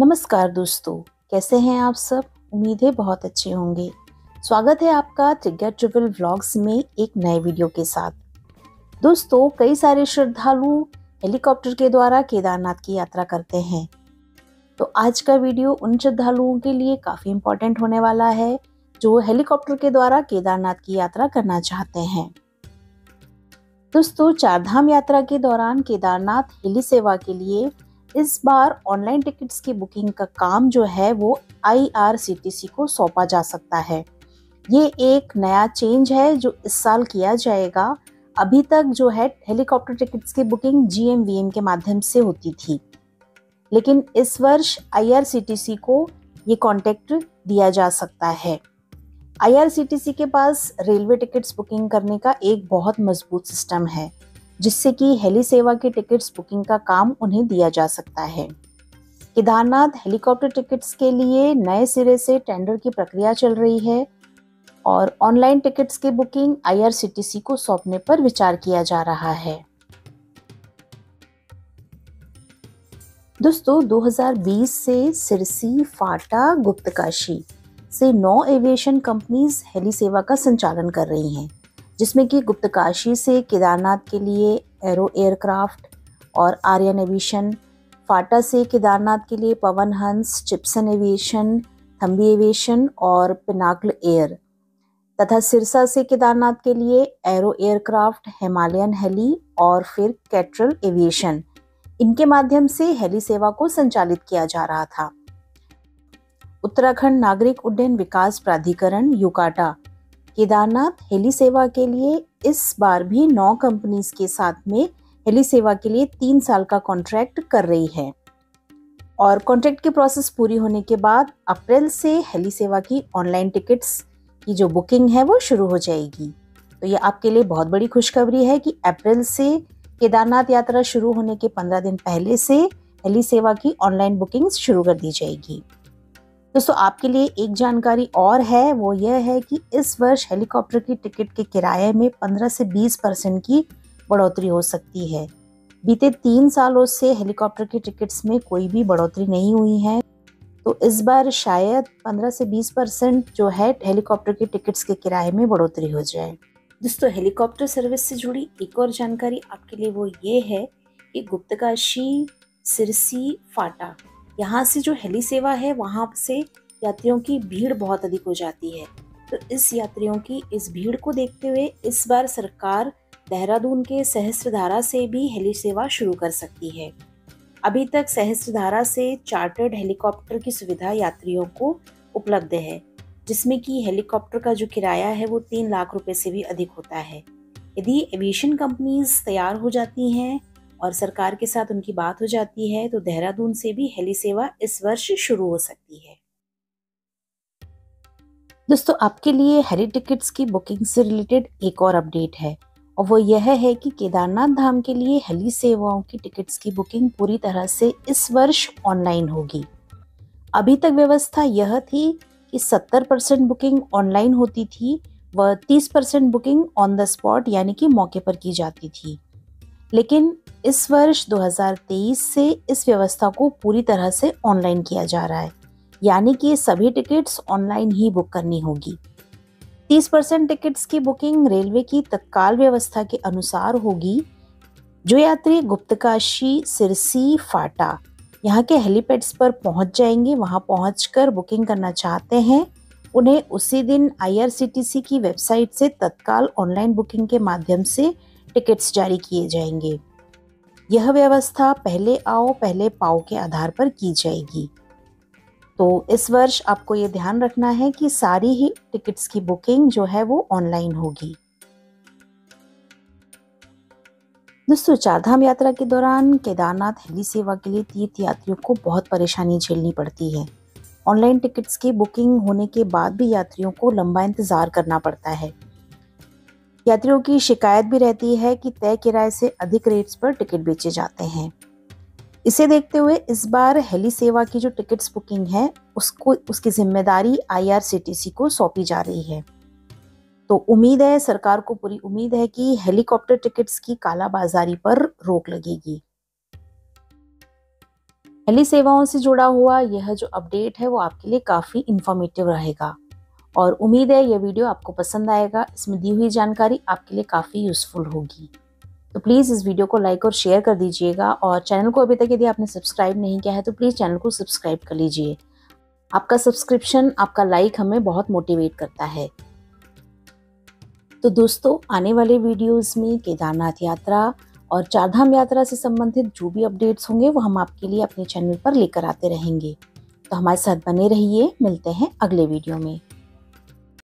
नमस्कार दोस्तों, कैसे हैं आप सब। उम्मीद है बहुत अच्छे होंगे। स्वागत है आपका ट्रिग्या ट्रैवल व्लॉग्स में एक नए वीडियो के साथ। दोस्तों, कई सारे श्रद्धालु हेलीकॉप्टर के द्वारा केदारनाथ की यात्रा करते हैं, तो आज का वीडियो उन श्रद्धालुओं के लिए काफ़ी इम्पोर्टेंट होने वाला है जो हेलीकॉप्टर के द्वारा केदारनाथ की यात्रा करना चाहते हैं। दोस्तों, चारधाम यात्रा के दौरान केदारनाथ हेली सेवा के लिए इस बार ऑनलाइन टिकट्स की बुकिंग का काम जो है वो आईआरसीटीसी को सौंपा जा सकता है। ये एक नया चेंज है जो इस साल किया जाएगा। अभी तक जो है हेलीकॉप्टर टिकट्स की बुकिंग जीएमवीएम के माध्यम से होती थी, लेकिन इस वर्ष आईआरसीटीसी को ये कॉन्ट्रैक्ट दिया जा सकता है। आईआरसीटीसी के पास रेलवे टिकट्स बुकिंग करने का एक बहुत मजबूत सिस्टम है, जिससे कि हेली सेवा के टिकट्स बुकिंग का काम उन्हें दिया जा सकता है। केदारनाथ हेलीकॉप्टर टिकट्स के लिए नए सिरे से टेंडर की प्रक्रिया चल रही है और ऑनलाइन टिकट्स की बुकिंग आईआरसीटीसी को सौंपने पर विचार किया जा रहा है। दोस्तों, 2020 से सिरसी, फाटा, गुप्तकाशी से 9 एविएशन कंपनीज हेली सेवा का संचालन कर रही हैं, जिसमें कि गुप्तकाशी से केदारनाथ के लिए एरो एयरक्राफ्ट और आर्यन एविएशन, फाटा से केदारनाथ के लिए पवन हंस, चिप्सन एविएशन, थंबी एविएशन और पिनाकल एयर, तथा सिरसा से केदारनाथ के लिए एरो एयरक्राफ्ट, हिमालयन हेली और फिर कैटरल एविएशन, इनके माध्यम से हेली सेवा को संचालित किया जा रहा था। उत्तराखंड नागरिक उड्डयन विकास प्राधिकरण युकाटा केदारनाथ हेली सेवा के लिए इस बार भी 9 कंपनीज के साथ में हेली सेवा के लिए 3 साल का कॉन्ट्रैक्ट कर रही है और कॉन्ट्रैक्ट की प्रोसेस पूरी होने के बाद अप्रैल से हेली सेवा की ऑनलाइन टिकट्स की जो बुकिंग है वो शुरू हो जाएगी। तो ये आपके लिए बहुत बड़ी खुशखबरी है कि अप्रैल से केदारनाथ यात्रा शुरू होने के 15 दिन पहले से हेली सेवा की ऑनलाइन बुकिंग्स शुरू कर दी जाएगी। दोस्तों, आपके लिए एक जानकारी और है, वो यह है कि इस वर्ष हेलीकॉप्टर की टिकट के किराए में 15 से 20% की बढ़ोतरी हो सकती है। बीते 3 सालों से हेलीकॉप्टर की टिकट्स में कोई भी बढ़ोतरी नहीं हुई है, तो इस बार शायद 15 से 20% जो है हेलीकॉप्टर की टिकट्स के किराए में बढ़ोतरी हो जाए। दोस्तों, हेलीकॉप्टर सर्विस से जुड़ी एक और जानकारी आपके लिए वो ये है कि गुप्तकाशी, सिरसी, फाटा, यहाँ से जो हेली सेवा है वहाँ से यात्रियों की भीड़ बहुत अधिक हो जाती है। तो इस यात्रियों की इस भीड़ को देखते हुए इस बार सरकार देहरादून के सहस्त्रधारा से भी हेली सेवा शुरू कर सकती है। अभी तक सहस्त्रधारा से चार्टर्ड हेलीकॉप्टर की सुविधा यात्रियों को उपलब्ध है, जिसमें कि हेलीकॉप्टर का जो किराया है वो 3 लाख रुपये से भी अधिक होता है। यदि एविएशन कंपनीज तैयार हो जाती हैं और सरकार के साथ उनकी बात हो जाती है, तो देहरादून से भी हेली सेवा इस वर्ष शुरू हो सकती है। दोस्तों, आपके लिए हेली टिकट्स की बुकिंग से रिलेटेड एक और अपडेट है, और वो यह है कि केदारनाथ धाम के लिए हेली सेवाओं की टिकट्स की बुकिंग पूरी तरह से इस वर्ष ऑनलाइन होगी। अभी तक व्यवस्था यह थी कि 70% बुकिंग ऑनलाइन होती थी व 30% बुकिंग ऑन द स्पॉट यानी कि मौके पर की जाती थी, लेकिन इस वर्ष 2023 से इस व्यवस्था को पूरी तरह से ऑनलाइन किया जा रहा है, यानी कि सभी टिकट्स ऑनलाइन ही बुक करनी होगी। 30% टिकट्स की बुकिंग रेलवे की तत्काल व्यवस्था के अनुसार होगी। जो यात्री गुप्तकाशी, सिरसी, फाटा यहाँ के हेलीपैड्स पर पहुँच जाएंगे, वहाँ पहुँचकर बुकिंग करना चाहते हैं, उन्हें उसी दिन आईआरसीटीसी की वेबसाइट से तत्काल ऑनलाइन बुकिंग के माध्यम से टिकट्स जारी किए जाएंगे। यह व्यवस्था पहले आओ पहले पाओ के आधार पर की जाएगी। तो इस वर्ष आपको ये ध्यान रखना है कि सारी ही टिकट्स की बुकिंग जो है वो ऑनलाइन होगी। दोस्तों, चारधाम यात्रा के दौरान केदारनाथ हेली सेवा के लिए तीर्थयात्रियों को बहुत परेशानी झेलनी पड़ती है। ऑनलाइन टिकट्स की बुकिंग होने के बाद भी यात्रियों को लंबा इंतजार करना पड़ता है। यात्रियों की शिकायत भी रहती है कि तय किराए से अधिक रेट्स पर टिकट बेचे जाते हैं। इसे देखते हुए इस बार हेली सेवा की जो टिकट्स बुकिंग है उसकी जिम्मेदारी आईआरसीटीसी को सौंपी जा रही है। तो उम्मीद है, सरकार को पूरी उम्मीद है कि हेलीकॉप्टर टिकट्स की कालाबाजारी पर रोक लगेगी। हेली सेवाओं से जुड़ा हुआ यह जो अपडेट है वो आपके लिए काफ़ी इंफॉर्मेटिव रहेगा और उम्मीद है यह वीडियो आपको पसंद आएगा। इसमें दी हुई जानकारी आपके लिए काफ़ी यूज़फुल होगी, तो प्लीज़ इस वीडियो को लाइक और शेयर कर दीजिएगा। और चैनल को अभी तक यदि आपने सब्सक्राइब नहीं किया है तो प्लीज़ चैनल को सब्सक्राइब कर लीजिए। आपका सब्सक्रिप्शन, आपका लाइक हमें बहुत मोटिवेट करता है। तो दोस्तों, आने वाले वीडियोस में केदारनाथ यात्रा और चारधाम यात्रा से संबंधित जो भी अपडेट्स होंगे वो हम आपके लिए अपने चैनल पर लेकर आते रहेंगे। तो हमारे साथ बने रहिए। मिलते हैं अगले वीडियो में।